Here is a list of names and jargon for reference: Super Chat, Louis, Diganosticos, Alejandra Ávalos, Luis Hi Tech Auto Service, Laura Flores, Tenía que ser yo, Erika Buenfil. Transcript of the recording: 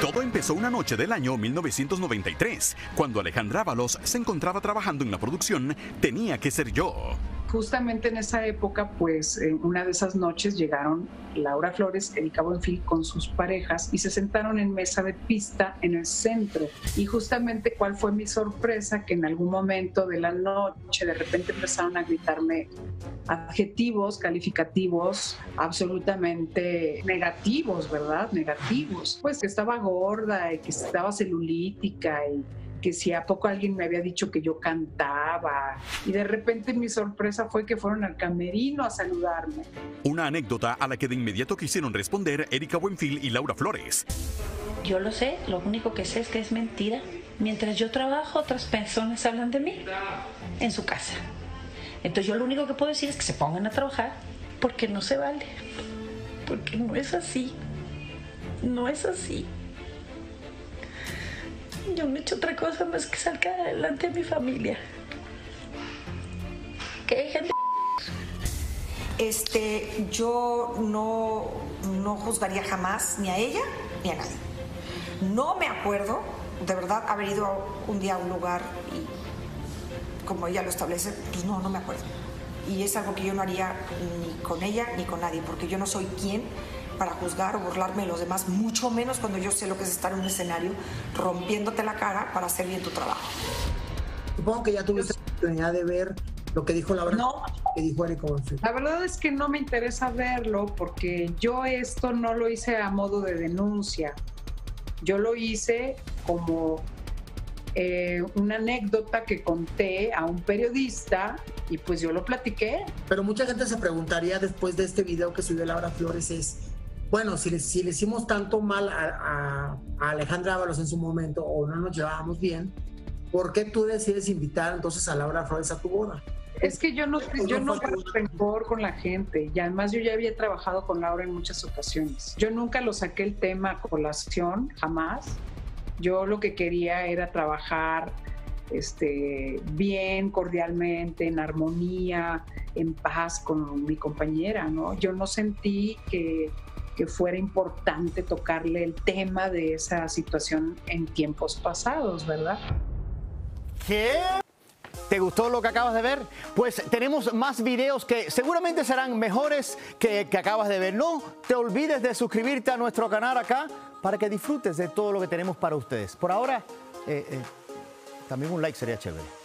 Todo empezó una noche del año 1993, cuando Alejandra Ávalos se encontraba trabajando en la producción Tenía que ser yo. Justamente en esa época, pues, en una de esas noches llegaron Laura Flores, Erika Buenfil con sus parejas y se sentaron en mesa de pista en el centro. Y justamente, ¿cuál fue mi sorpresa? Que en algún momento de la noche de repente empezaron a gritarme adjetivos, calificativos absolutamente negativos, ¿verdad? Negativos. Pues que estaba gorda y que estaba celulítica y que si a poco alguien me había dicho que yo cantaba. Y de repente mi sorpresa fue que fueron al camerino a saludarme. Una anécdota a la que de inmediato quisieron responder Erika Buenfil y Laura Flores. Yo lo sé, lo único que sé es que es mentira. Mientras yo trabajo, otras personas hablan de mí en su casa. Entonces yo lo único que puedo decir es que se pongan a trabajar, porque no se vale, porque no es así, no es así. Yo no he hecho otra cosa más que sacar adelante a mi familia. Que dejen de... Yo no juzgaría jamás ni a ella ni a nadie. No me acuerdo, de verdad, haber ido un día a un lugar y, como ella lo establece, pues no me acuerdo. Y es algo que yo no haría ni con ella ni con nadie, porque yo no soy quien para juzgar o burlarme de los demás, mucho menos cuando yo sé lo que es estar en un escenario rompiéndote la cara para hacer bien tu trabajo. Supongo que ya tuviste la oportunidad de ver lo que dijo Laura. No, que dijo Erika Buenfil. La verdad es que no me interesa verlo, porque yo esto no lo hice a modo de denuncia. Yo lo hice como una anécdota que conté a un periodista y pues yo lo platiqué. Pero mucha gente se preguntaría después de este video que subió Laura Flores es... Bueno, si le hicimos tanto mal a Alejandra Ávalos en su momento, o no nos llevábamos bien, ¿por qué tú decides invitar entonces a Laura Flores a tu boda? Es que yo no guardo rencor con la gente, y además yo ya había trabajado con Laura en muchas ocasiones. Yo nunca lo saqué el tema a colación, jamás. Yo lo que quería era trabajar bien, cordialmente, en armonía, en paz con mi compañera, ¿no? Yo no sentí que fuera importante tocarle el tema de esa situación en tiempos pasados, ¿verdad? ¿Qué? ¿Te gustó lo que acabas de ver? Pues tenemos más videos que seguramente serán mejores que acabas de ver. No te olvides de suscribirte a nuestro canal acá para que disfrutes de todo lo que tenemos para ustedes. Por ahora, también un like sería chévere.